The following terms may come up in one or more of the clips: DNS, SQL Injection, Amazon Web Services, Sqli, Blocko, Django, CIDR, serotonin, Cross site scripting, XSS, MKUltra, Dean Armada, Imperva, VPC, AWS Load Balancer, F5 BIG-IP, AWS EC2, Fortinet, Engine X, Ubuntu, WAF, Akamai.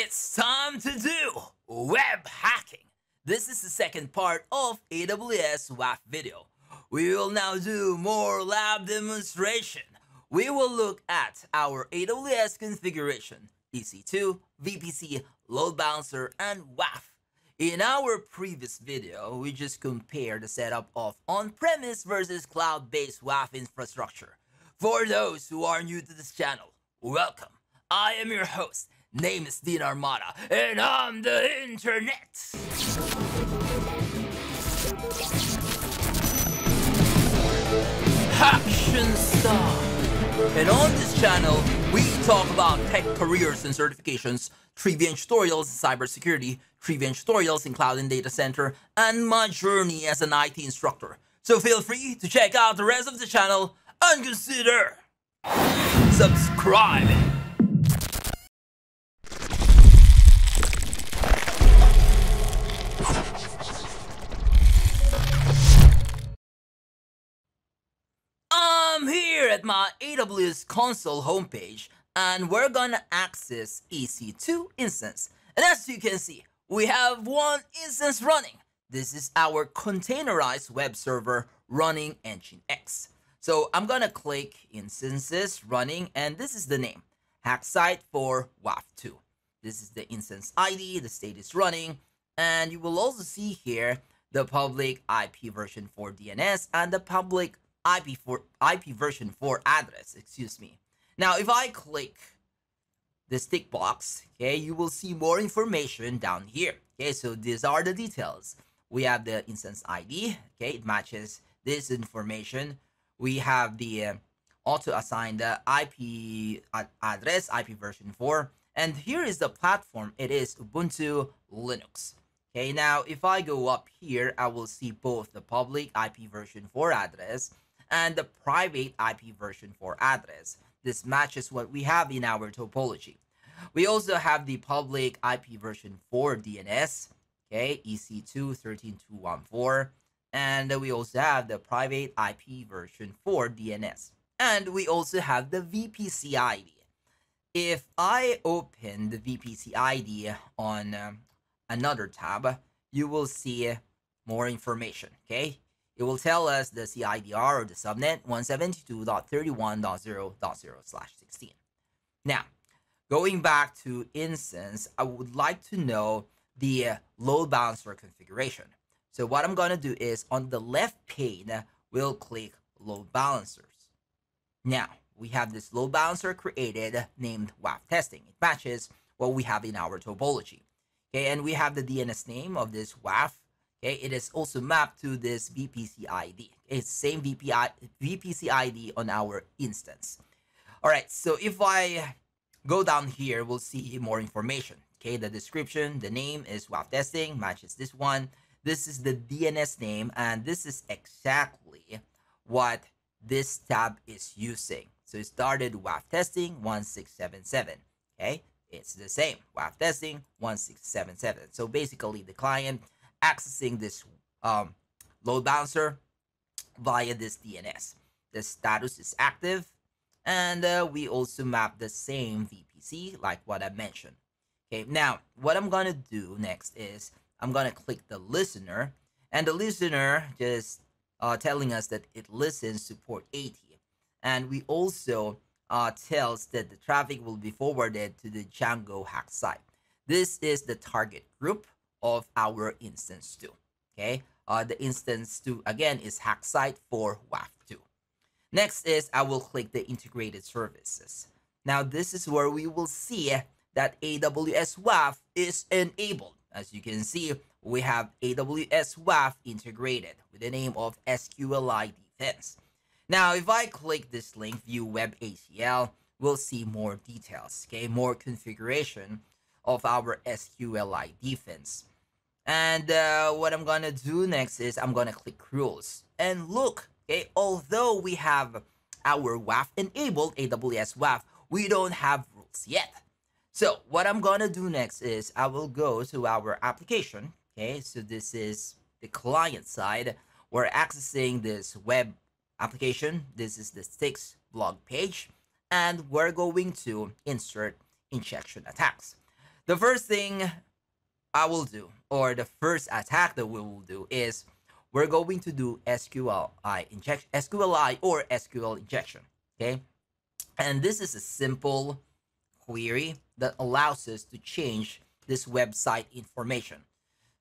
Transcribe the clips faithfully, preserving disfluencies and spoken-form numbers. It's time to do web hacking. This is the second part of A W S W A F video. We will now do more lab demonstration. We will look at our A W S configuration, E C two, V P C, load balancer, and W A F. In our previous video, we just compared the setup of on-premise versus cloud-based W A F infrastructure. For those who are new to this channel, welcome. I am your host. Name is Dean Armada, and I'm the internet. Action star. And on this channel, we talk about tech careers and certifications, trivia and tutorials in cybersecurity, trivia and tutorials in cloud and data center, and my journey as an I T instructor. So feel free to check out the rest of the channel and consider subscribing. At my A W S console homepage, and we're gonna access E C two instance. And as you can see, we have one instance running. This is our containerized web server running Engine X. So I'm gonna click instances running, and this is the name, hack site for W A F two. This is the instance I D, the state is running, and you will also see here the public I P version for D N S and the public I P, for, I P version four address, excuse me. Now, if I click this tick box, okay, you will see more information down here. Okay, so these are the details. We have the instance I D, okay, it matches this information. We have the uh, auto assign the I P ad address, I P version four. And here is the platform, it is Ubuntu Linux. Okay, now if I go up here, I will see both the public I P version four address and the private I P version four address. This matches what we have in our topology. We also have the public I P version four D N S, okay, E C two thirteen two fourteen, and we also have the private I P version four D N S. And we also have the V P C I D. If I open the V P C I D on um, another tab, you will see more information, okay? It will tell us the C I D R or the subnet one seventy-two dot thirty-one dot zero dot zero slash sixteen. Now, going back to instance, I would like to know the load balancer configuration. So what I'm gonna do is on the left pane, we'll click load balancers. Now, we have this load balancer created named W A F testing. It matches what we have in our topology. Okay, and we have the D N S name of this W A F. Okay, it is also mapped to this V P C I D. It's same V P C I D on our instance. All right, so if I go down here, we'll see more information. Okay, the description, the name is W A F testing, matches this one. This is the D N S name, and this is exactly what this tab is using. So it started W A F testing one six seven seven. Okay, it's the same W A F testing one six seven seven. So basically, the client accessing this um, load balancer via this D N S. The status is active, and uh, we also map the same V P C like what I mentioned. Okay, now what I'm gonna do next is I'm gonna click the listener, and the listener just uh, telling us that it listens to port eighty, and we also uh, tells that the traffic will be forwarded to the Django hack site. This is the target group of our instance two. Okay, uh, the instance two again is hack site for W A F two. Next is I will click the integrated services. Now this is where we will see that A W S W A F is enabled. As you can see, we have A W S W A F integrated with the name of S Q L I Defense. Now if I click this link, view web A C L, we'll see more details, okay, more configuration of our S Q L I defense. And uh, what I'm gonna do next is I'm gonna click rules. And look, okay, although we have our W A F enabled, A W S W A F, we don't have rules yet. So what I'm gonna do next is I will go to our application, okay? So this is the client side. We're accessing this web application. This is the six blog page, and we're going to insert injection attacks. the first thing I will do, or the first attack that we will do, is we're going to do S Q L I injection, S Q L I or S Q L injection, okay? And this is a simple query that allows us to change this website information.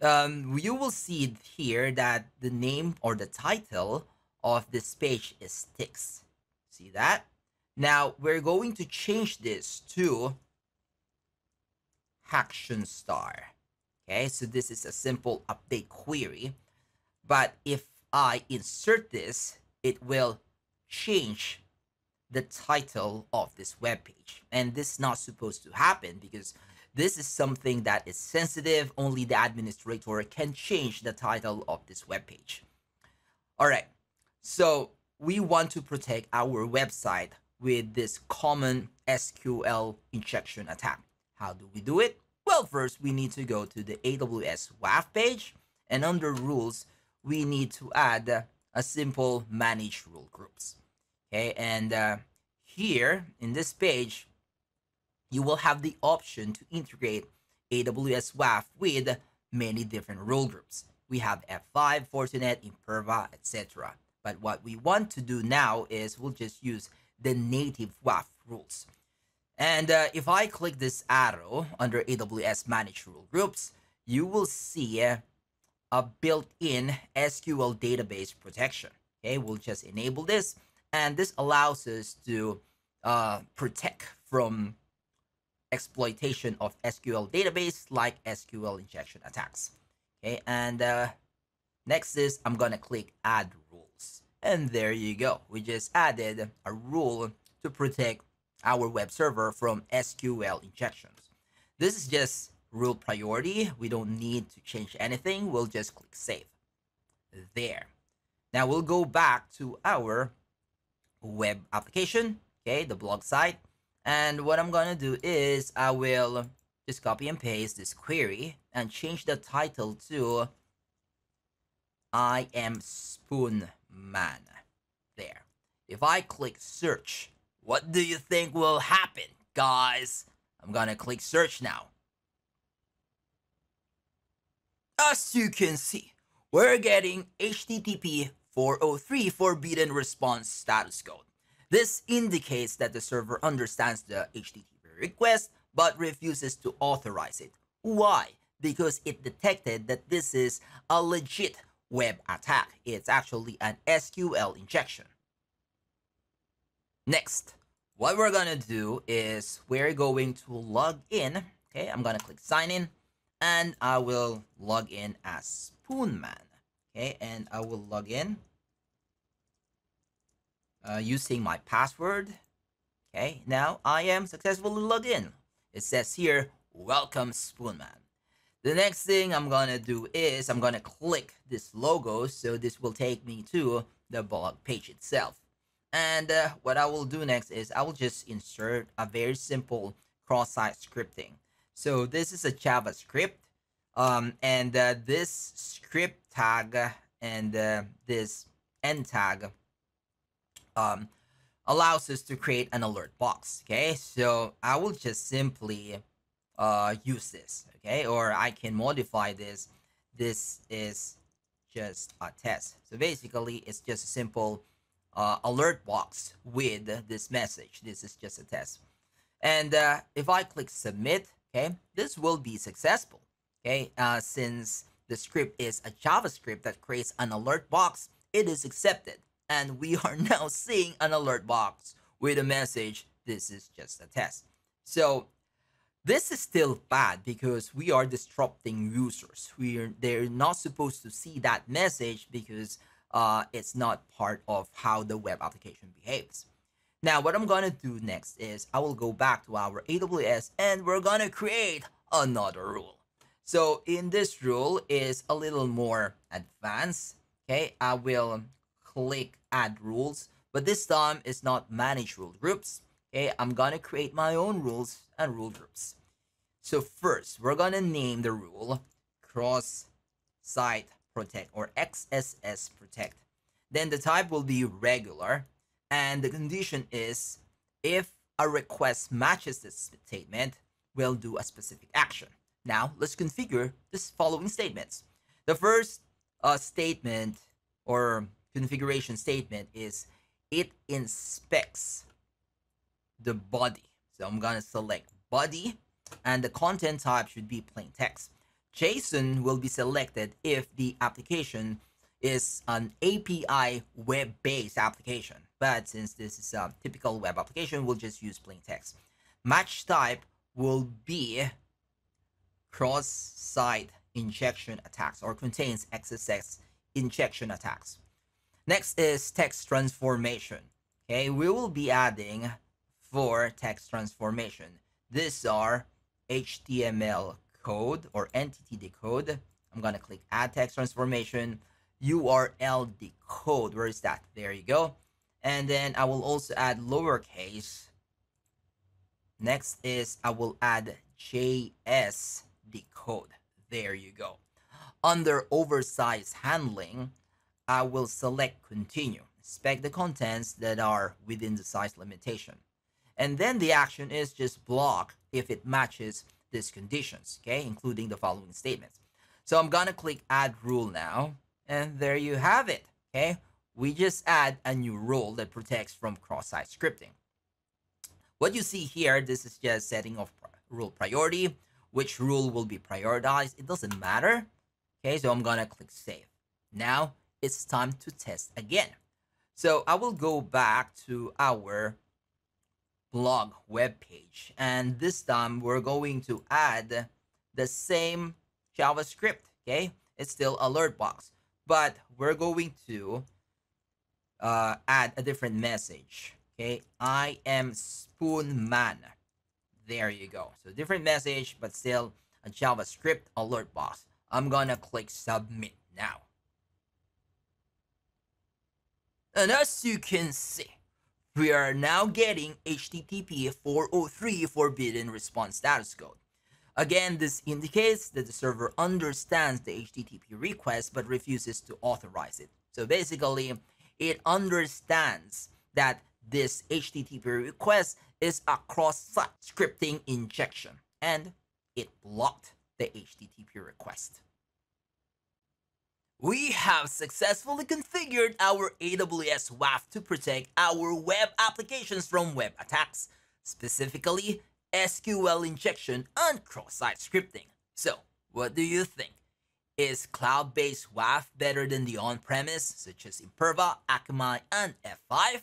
Um, you will see here that the name or the title of this page is text. See that? Now we're going to change this to action star. Okay, so this is a simple update query, but if I insert this, it will change the title of this web page, and this is not supposed to happen because this is something that is sensitive. Only the administrator can change the title of this web page. All right, so we want to protect our website with this common S Q L injection attack. How do we do it? Well, first we need to go to the A W S W A F page, and under rules, we need to add a simple manage rule groups. Okay, and uh, here in this page, you will have the option to integrate A W S W A F with many different rule groups. We have F five, Fortinet, Imperva, et cetera. But what we want to do now is we'll just use the native W A F rules. And uh, if I click this arrow under A W S Manage Rule Groups, you will see uh, a built-in S Q L database protection. Okay, we'll just enable this, and this allows us to uh, protect from exploitation of S Q L database like S Q L injection attacks. Okay, and uh, next is I'm gonna click add rules, and there you go. We just added a rule to protect our web server from S Q L injections. This is just rule priority. We don't need to change anything. We'll just click save there. Now we'll go back to our web application, okay, the blog site. And what I'm gonna do is I will just copy and paste this query and change the title to I am Spoon Man there. If I click search, what do you think will happen, guys? I'm gonna click search now. As you can see, we're getting H T T P four oh three forbidden response status code. This indicates that the server understands the H T T P request but refuses to authorize it. Why? Because it detected that this is a legit web attack. It's actually an S Q L injection. Next, what we're gonna do is we're going to log in. Okay, I'm gonna click sign in, and I will log in as Spoonman. Okay, and I will log in uh, using my password. Okay, now I am successfully logged in. It says here, welcome Spoonman. The next thing I'm gonna do is I'm gonna click this logo, so this will take me to the blog page itself. And uh, what I will do next is I will just insert a very simple cross-site scripting. So this is a JavaScript, um, and uh, this script tag and uh, this end tag um, allows us to create an alert box. Okay, so I will just simply uh, use this. Okay, or I can modify this. This is just a test. So basically, it's just a simple Uh, alert box with this message. This is just a test. And uh, if I click submit, okay, this will be successful. Okay, uh, since the script is a JavaScript that creates an alert box, it is accepted. And we are now seeing an alert box with a message, this is just a test. So this is still bad because we are disrupting users. We are, they're not supposed to see that message because Uh, it's not part of how the web application behaves. Now, what I'm gonna do next is I will go back to our A W S and we're gonna create another rule. So in this rule is a little more advanced. Okay, I will click add rules, but this time it's not manage rule groups. Okay, I'm gonna create my own rules and rule groups. So first, we're gonna name the rule cross-site protect or X S S protect. Then the type will be regular, and the condition is if a request matches this statement, will do a specific action. Now let's configure this following statements. The first uh, statement or configuration statement is it inspects the body. So I'm going to select body, and the content type should be plain text. JSON will be selected if the application is an A P I web-based application, but since this is a typical web application, we'll just use plain text. Match type will be cross-site injection attacks, or contains X S S injection attacks. Next is text transformation. Okay, we will be adding for text transformation. These are H T M L code or entity decode. I'm going to click add text transformation. U R L decode. Where is that? There you go. And then I will also add lowercase. Next is I will add J S decode. There you go. Under oversized handling, I will select continue. Inspect the contents that are within the size limitation. And then the action is just block if it matches these conditions, okay, including the following statements. So I'm going to click add rule now. And there you have it. Okay, we just add a new rule that protects from cross-site scripting. What you see here, this is just setting of rule priority, which rule will be prioritized. It doesn't matter. Okay, so I'm going to click save. Now it's time to test again. So I will go back to our blog web page, and this time we're going to add the same JavaScript. Okay, it's still alert box, but we're going to uh, add a different message. Okay, I am Spoon Man. There you go. So different message, but still a JavaScript alert box. I'm gonna click submit now. And as you can see, we are now getting H T T P four oh three forbidden response status code. Again, this indicates that the server understands the H T T P request but refuses to authorize it. So basically, it understands that this H T T P request is a cross-site scripting injection, and it blocked the H T T P request. We have successfully configured our A W S W A F to protect our web applications from web attacks, specifically S Q L injection and cross-site scripting. So, what do you think? Is cloud-based W A F better than the on-premise, such as Imperva, Akamai, and F five?